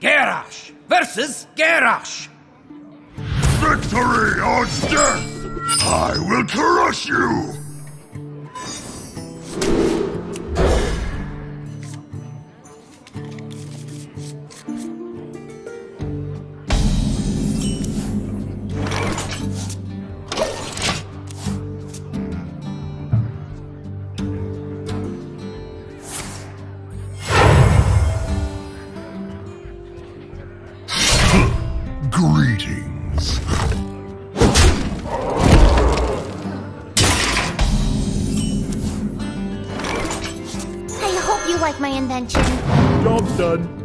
Garrosh versus Garrosh. Victory or death! I will crush you! Greetings. I hope you like my invention. Job's done.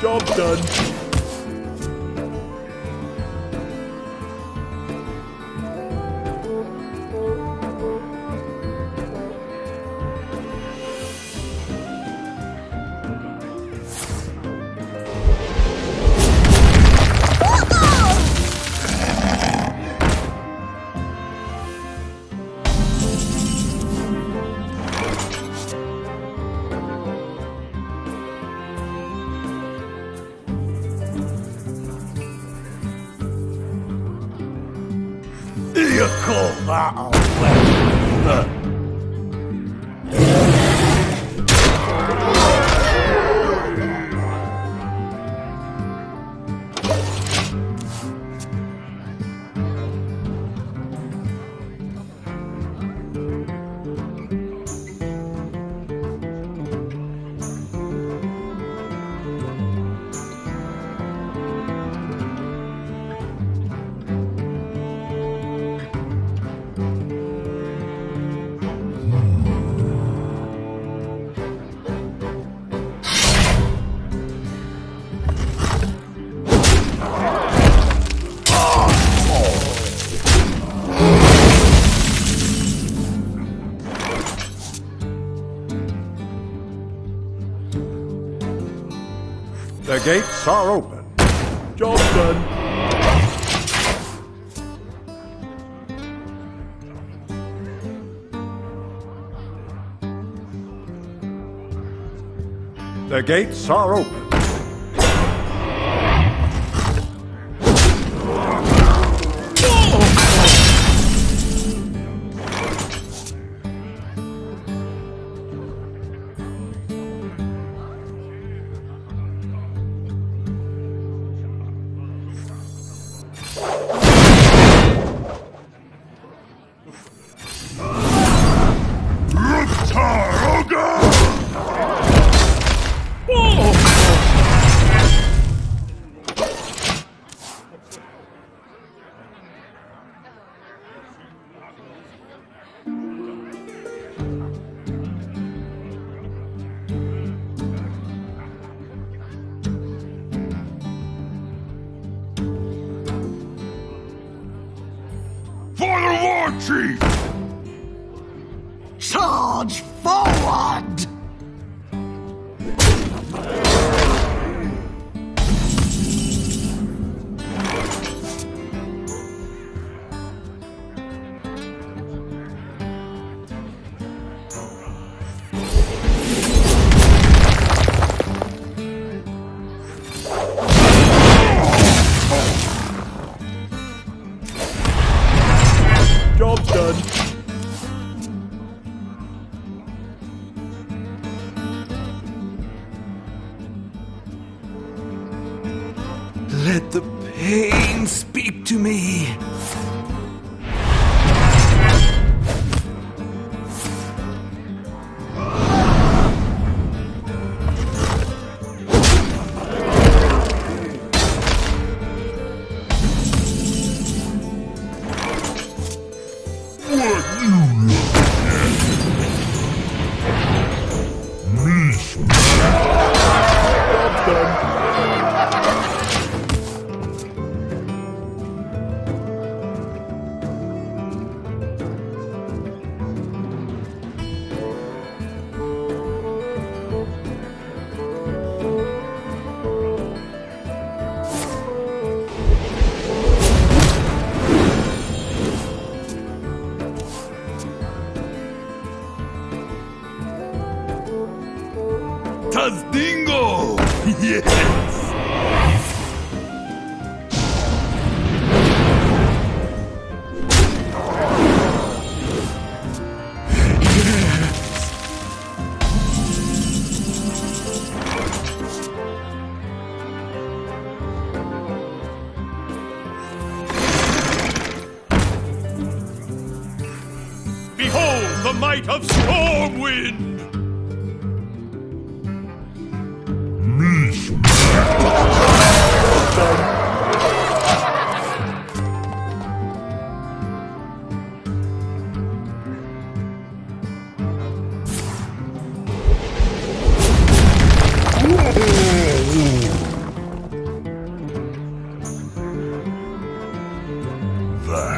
Job's done. Job done. You call that a weapon? The gates are open. Job done. The gates are open. Chief! Charge forward! Pain, speak to me. Dingo! Yes! Behold the might of Stormwind!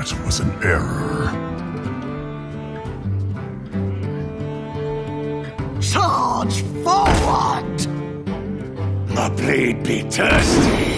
That was an error. Charge forward! The blade be thirsty!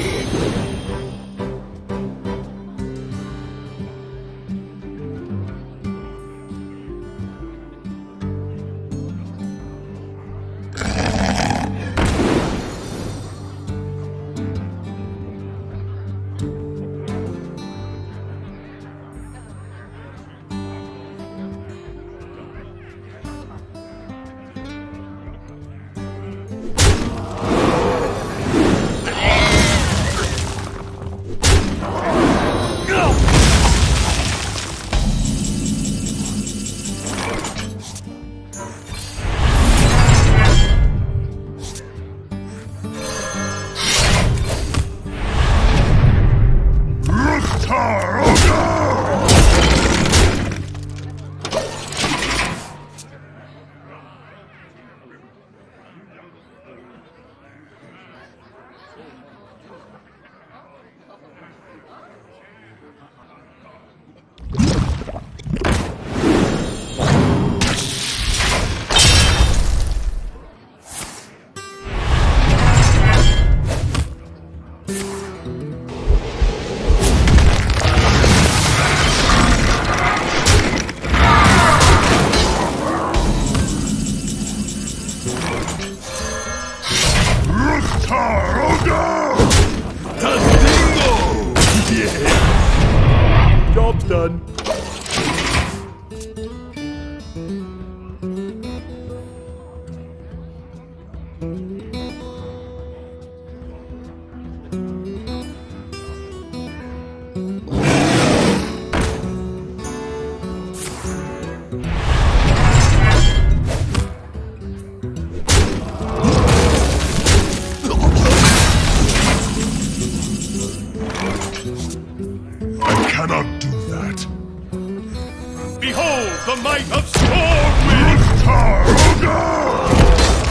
The might of Stormwind!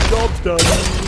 Job's done.